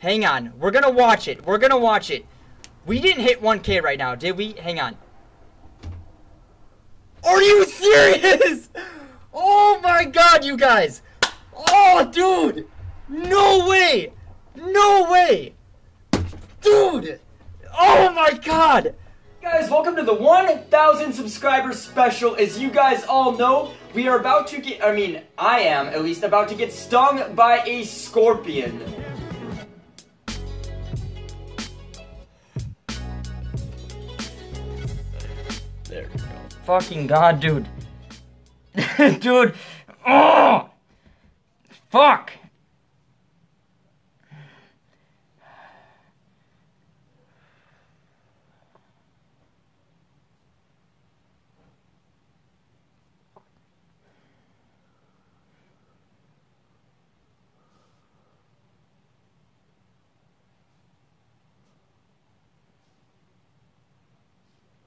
Hang on. We're going to watch it. We're going to watch it. We didn't hit 1K right now, did we? Hang on. Are you serious? Oh my god, you guys. Oh, dude. No way. No way. Dude. Oh my god. Guys, welcome to the 1,000 subscriber special. As you guys all know, we are about to get, I am at least about to get stung by a scorpion. There we go. Fucking god, dude. Dude. Oh! Fuck!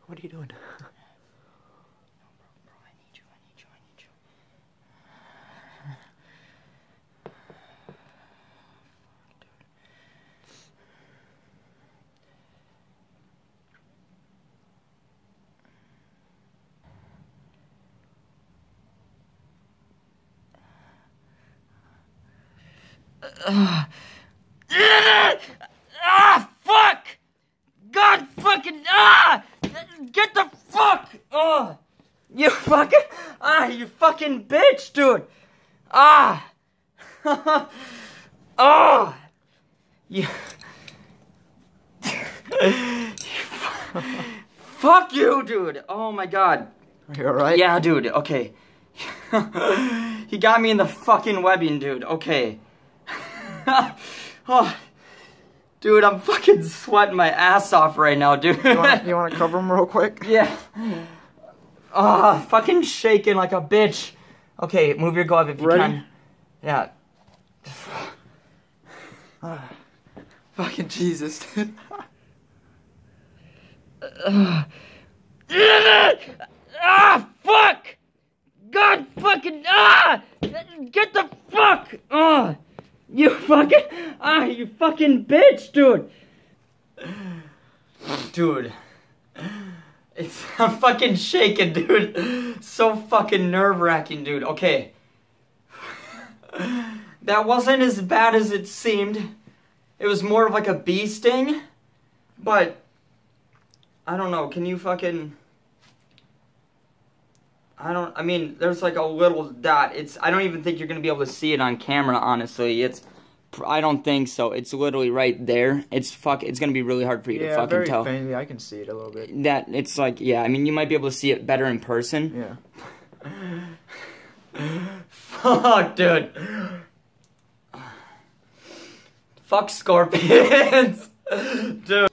What are you doing? No, bro, I need you. Ah, fuck! God fucking, ah! Get the fuck! Oh, you fucking bitch, dude! Ah, oh, you, fuck you, dude! Oh my god! Are you all right? Yeah, dude. Okay. He got me in the fucking webbing, dude. Okay. Oh. Dude, I'm fucking sweating my ass off right now, dude. You wanna cover him real quick? Yeah. Ah, fucking shaking like a bitch. Okay, move your glove if you can. Yeah. Fucking Jesus, dude. Ah, fuck! God fucking, ah! Get the fuck! Ah! You fucking bitch, dude. Dude. I'm fucking shaking, dude. So fucking nerve-wracking, dude. Okay. That wasn't as bad as it seemed. It was more of like a bee sting. But, I don't know, can you fucking... there's like a little dot. I don't even think you're going to be able to see it on camera, honestly. I don't think so. It's literally right there. It's going to be really hard for you to fucking tell. Yeah, very faintly. I can see it a little bit. It's like, yeah, you might be able to see it better in person. Yeah. Fuck, dude. Fuck scorpions. Dude.